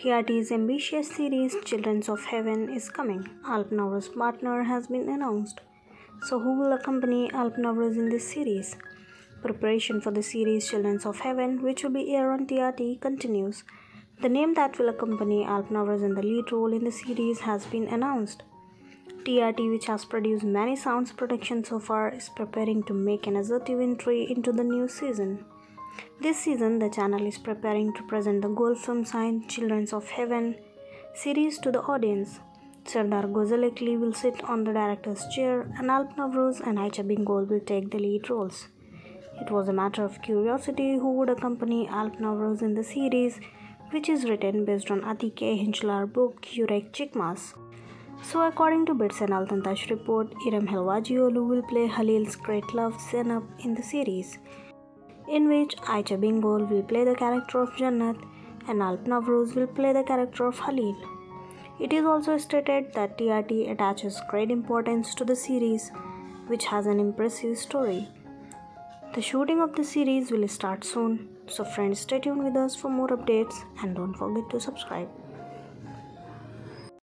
TRT's ambitious series, Children of Heaven, is coming. Alp Navruz's partner has been announced. So who will accompany Alp Navruz in this series? Preparation for the series Children of Heaven, which will be aired on TRT, continues. The name that will accompany Alp Navruz in the lead role in the series has been announced. TRT, which has produced many sound productions so far, is preparing to make an assertive entry into the new season. This season, the channel is preparing to present the goal film signed Children of Heaven series to the audience. Sardar Gozalekli will sit on the director's chair, and Alp Navruz and Aicha Bingol will take the lead roles. It was a matter of curiosity who would accompany Alp Navruz in the series, which is written based on Adi K.'s book Hurek Chikmas. So according to Bits and Altantash report, Irem Helvacioglu will play Halil's great love Zainab in the series, in which Aicha Bingol will play the character of Jannat and Alp Navruz will play the character of Halil. It is also stated that TRT attaches great importance to the series, which has an impressive story. The shooting of the series will start soon, so friends, stay tuned with us for more updates and don't forget to subscribe.